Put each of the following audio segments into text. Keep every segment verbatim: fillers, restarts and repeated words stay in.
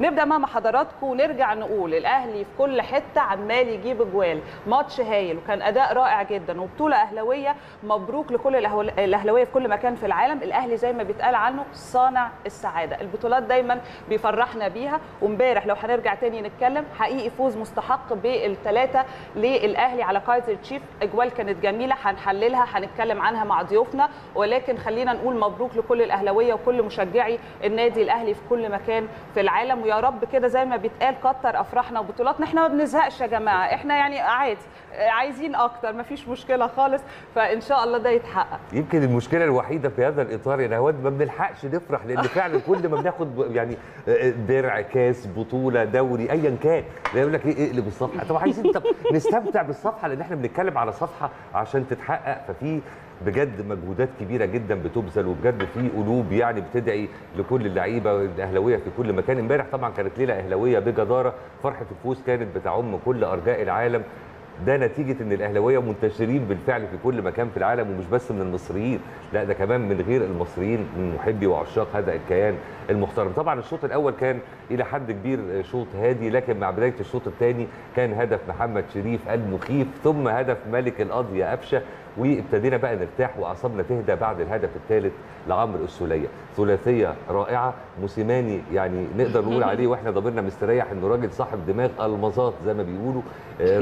نبدا مع حضراتكم ونرجع نقول الاهلي في كل حته عمال يجيب اجوال، ماتش هايل وكان اداء رائع جدا وبطوله اهلاويه. مبروك لكل الاهلاويه في كل مكان في العالم. الاهلي زي ما بيتقال عنه صانع السعاده، البطولات دايما بيفرحنا بيها. وامبارح لو هنرجع تاني نتكلم حقيقي فوز مستحق بالثلاثه للاهلي على كايزر تشيفز. اجوال كانت جميله هنحللها هنتكلم عنها مع ضيوفنا، ولكن خلينا نقول مبروك لكل الاهلاويه وكل مشجعي النادي الاهلي في كل مكان في العالم. ويا رب كده زي ما بيتقال كتر افراحنا وبطولاتنا، احنا ما بنزهقش يا جماعه، احنا يعني عادي عايزين اكتر مفيش مشكله خالص، فان شاء الله ده يتحقق. يمكن المشكله الوحيده في هذا الاطار يا نهاد ما بنلحقش نفرح، لان فعلا كل ما بناخد يعني درع كاس بطوله دوري ايا كان يقول لك ايه اقلب الصفحه. طب عايزين طب نستمتع بالصفحه، لان احنا بنتكلم على صفحه عشان تتحقق. ففي بجد مجهودات كبيره جدا بتبذل، وبجد في قلوب يعني بتدعي لكل اللعيبه الاهلاويه في كل مكان. امبارح طبعا كانت ليله اهلاويه بجداره، فرحه الفوز كانت بتعم كل ارجاء العالم. ده نتيجه ان الاهلاويه منتشرين بالفعل في كل مكان في العالم، ومش بس من المصريين، لا ده كمان من غير المصريين من محبي وعشاق هذا الكيان المحترم. طبعا الشوط الاول كان الى حد كبير شوط هادي، لكن مع بدايه الشوط الثاني كان هدف محمد شريف المخيف، ثم هدف ملك القاضي يا قفشه، وابتدينا بقى نرتاح واعصابنا تهدى بعد الهدف الثالث لعمرو السوليه. ثلاثيه رائعه، موسيماني يعني نقدر نقول عليه واحنا ضميرنا مستريح انه راجل صاحب دماغ المظات زي ما بيقولوا،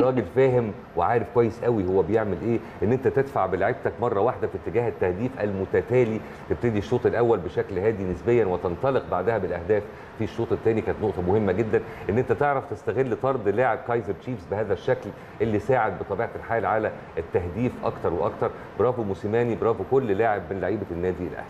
راجل فاهم وعارف كويس قوي هو بيعمل ايه، ان انت تدفع بلاعيبتك مره واحده في اتجاه التهديف المتتالي. تبتدي الشوط الاول بشكل هادي نسبيا وتنطلق بعدها بالاهداف في الشوط الثاني. كانت نقطه مهمه جدا ان انت تعرف تستغل طرد لاعب كايزر تشيفز بهذا الشكل اللي ساعد بطبيعه الحال على التهديف اكتر واكتر. برافو موسيماني، برافو كل لاعب من لعيبه النادي الاهلي.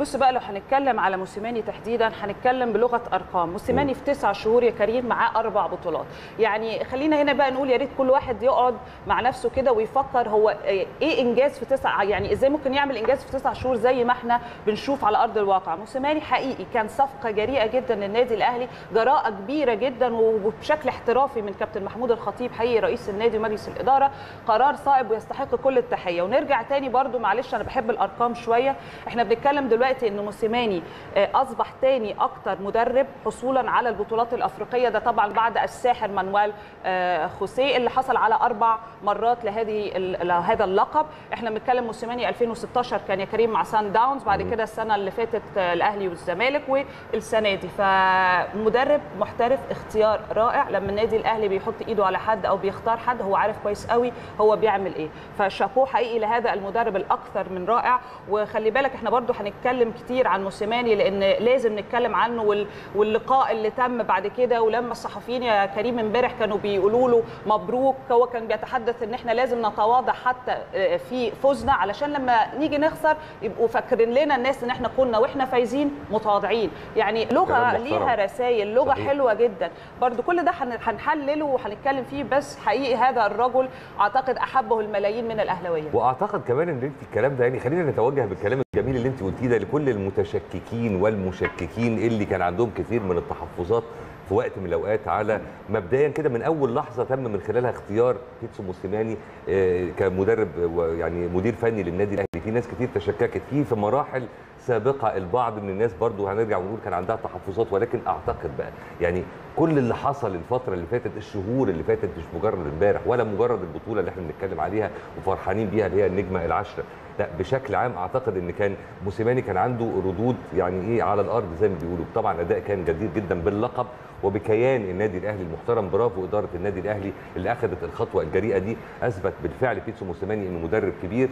بص بقى لو هنتكلم على موسيماني تحديدا هنتكلم بلغه ارقام. موسيماني في تسع شهور يا كريم معاه اربع بطولات، يعني خلينا هنا بقى نقول يا ريت كل واحد يقعد مع نفسه كده ويفكر هو ايه انجاز في تسع، يعني ازاي ممكن يعمل انجاز في تسع شهور زي ما احنا بنشوف على ارض الواقع. موسيماني حقيقي كان صفقه جريئه جدا للنادي الاهلي، جراءه كبيره جدا وبشكل احترافي من كابتن محمود الخطيب حقيقي رئيس النادي ومجلس الاداره، قرار صائب ويستحق كل التحيه. ونرجع تاني برده معلش انا بحب الارقام شويه، احنا بنتكلم دلوقتي ان موسيماني اصبح ثاني اكتر مدرب حصولا على البطولات الافريقيه، ده طبعا بعد الساحر مانويل خوسيه اللي حصل على اربع مرات لهذه لهذا اللقب. احنا بنتكلم موسيماني ألفين وستاشر كان يا كريم مع سان داونز، بعد كده السنه اللي فاتت الاهلي والزمالك، والسنه دي. فمدرب محترف، اختيار رائع. لما النادي الاهلي بيحط ايده على حد او بيختار حد هو عارف كويس قوي هو بيعمل ايه، فشابوه حقيقي لهذا المدرب الاكثر من رائع. وخلي بالك احنا برده هنتكلم كتير عن موسيماني لان لازم نتكلم عنه، واللقاء اللي تم بعد كده ولما الصحفيين يا كريم امبارح كانوا بيقولوا له مبروك، هو كان بيتحدث ان احنا لازم نتواضع حتى في فوزنا علشان لما نيجي نخسر يبقوا فاكرين لنا الناس ان احنا كنا واحنا فايزين متواضعين. يعني لغه ليها رسائل، لغه حلوه جدا برده. كل ده هنحلله وهنتكلم فيه، بس حقيقي هذا الرجل اعتقد احبه الملايين من الاهلاويه. واعتقد كمان ان انت الكلام ده يعني خلينا نتوجه بالكلام الجميل اللي انت قلتيه ده لكل المتشككين والمشككين اللي كان عندهم كثير من التحفظات في وقت من الاوقات على مبدئيا كده من اول لحظه تم من خلالها اختيار بيتسو موسيماني كمدرب ويعني مدير فني للنادي الاهلي. في ناس كتير تشككت فيه في مراحل سابقه، البعض من الناس برضو هنرجع ونقول كان عندها تحفظات، ولكن اعتقد بقى يعني كل اللي حصل الفتره اللي فاتت، الشهور اللي فاتت، مش مجرد امبارح ولا مجرد البطوله اللي احنا بنتكلم عليها وفرحانين بيها اللي هي النجمه العشره، لا بشكل عام اعتقد ان كان موسيماني كان عنده ردود يعني ايه على الارض زي ما بيقولوا. طبعا اداء كان جدير جدا باللقب وبكيان النادي الاهلي المحترم. برافو اداره النادي الاهلي اللي اخذت الخطوه الجريئه دي. اثبت بالفعل بيتسو موسيماني انه مدرب كبير،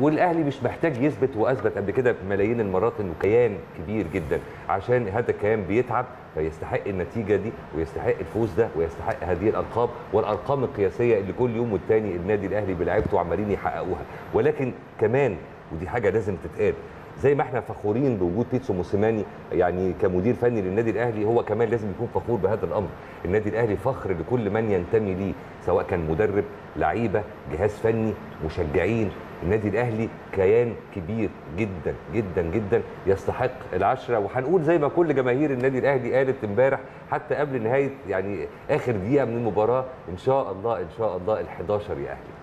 والاهلي مش محتاج يثبت، واثبت قبل كده بملايين المرات انه كيان كبير جدا. عشان هذا الكيان بيتعب فيستحق النتيجه دي ويستحق الفوز ده ويستحق هذه الارقام والارقام القياسيه اللي كل يوم والتاني النادي الاهلي بلاعيبته عمالين يحققوها. ولكن كمان ودي حاجه لازم تتقال، زي ما احنا فخورين بوجود بيتسو موسيماني يعني كمدير فني للنادي الاهلي، هو كمان لازم يكون فخور بهذا الامر. النادي الاهلي فخر لكل من ينتمي ليه، سواء كان مدرب، لعيبه، جهاز فني، مشجعين. النادي الاهلي كيان كبير جدا جدا جدا يستحق العشره. وهنقول زي ما كل جماهير النادي الاهلي قالت امبارح حتى قبل نهايه يعني اخر دقيقه من المباراه، ان شاء الله ان شاء الله ال حداشر يا اهلي.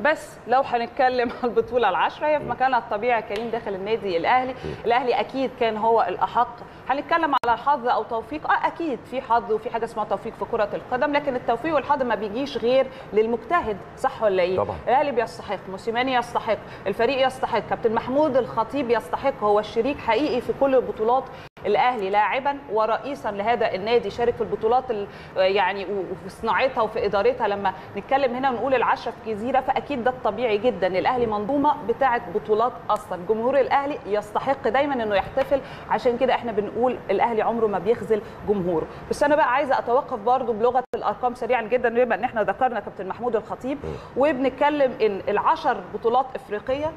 بس لو هنتكلم على البطوله العشرة هي في مكانها الطبيعي كريم داخل النادي الاهلي. الاهلي اكيد كان هو الاحق. هنتكلم على حظ او توفيق، اه اكيد في حظ وفي حاجه اسمها توفيق في كره القدم، لكن التوفيق والحظ ما بيجيش غير للمجتهد، صح ولا ايه؟ طبعا الاهلي بيستحق، موسيماني يستحق، الفريق يستحق، كابتن محمود الخطيب يستحق، هو الشريك حقيقي في كل البطولات. الاهلي لاعبا ورئيسا لهذا النادي شارك في البطولات يعني وفي صناعتها وفي ادارتها. لما نتكلم هنا ونقول العشرة في جزيره فاكيد ده الطبيعي جدا. الاهلي منظومه بتاعه بطولات اصلا، جمهور الاهلي يستحق دايما انه يحتفل، عشان كده احنا بنقول الاهلي عمره ما بيخذل جمهوره. بس انا بقى عايزه اتوقف برضو بلغه الارقام سريعا جدا، بما ان احنا ذكرنا كابتن محمود الخطيب وبنتكلم ان العشر بطولات افريقيه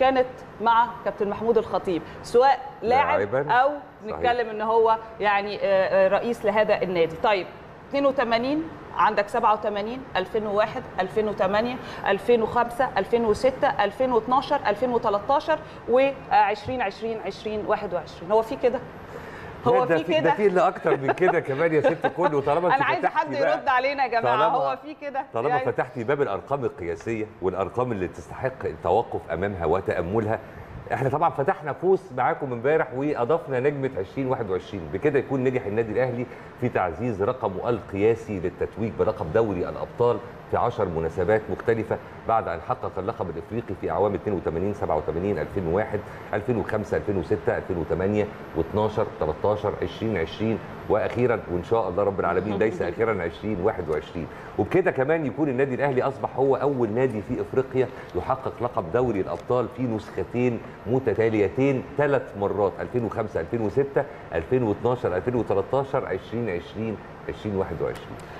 كانت مع كابتن محمود الخطيب، سواء لاعب او نتكلم ان هو يعني رئيس لهذا النادي. طيب اثنين وثمانين، عندك سبعة وثمانين، ألفين وواحد، ألفين وثمانية، ألفين وخمسة، ألفين وستة، ألفين واثناشر، ألفين وثلاثة عشر و ألفين وعشرين، ألفين وواحد وعشرين. هو في كده؟ هو في كده؟ ده في اللي أكتر من كده كمان يا ست الكل. وطالما أنت أنا عايز حد يرد علينا يا جماعة، هو في كده؟ طالما فتحتي باب الأرقام القياسية والأرقام اللي تستحق التوقف أمامها وتأملها، احنا طبعا فتحنا فوز معاكم امبارح واضفنا نجمه ألفين وواحد وعشرين، بكده يكون نجح النادي الاهلي في تعزيز رقمه القياسي للتتويج برقم دوري الابطال في عشر مناسبات مختلفه بعد ان حقق اللقب الافريقي في اعوام اثنين وثمانين، سبعة وثمانين، ألفين وواحد، ألفين وخمسة، ألفين وستة، ألفين وثمانية، واثناشر، ثلاثة عشر، ألفين وعشرين، واخيرا وان شاء الله رب العالمين ليس اخيرا ألفين وواحد وعشرين. وبكده كمان يكون النادي الاهلي اصبح هو اول نادي في افريقيا يحقق لقب دوري الابطال في نسختين متتاليتين ثلاث مرات، ألفين وخمسة، ألفين وستة، ألفين واثناشر، ألفين وثلاثة عشر، ألفين وعشرين، ألفين وواحد وعشرين.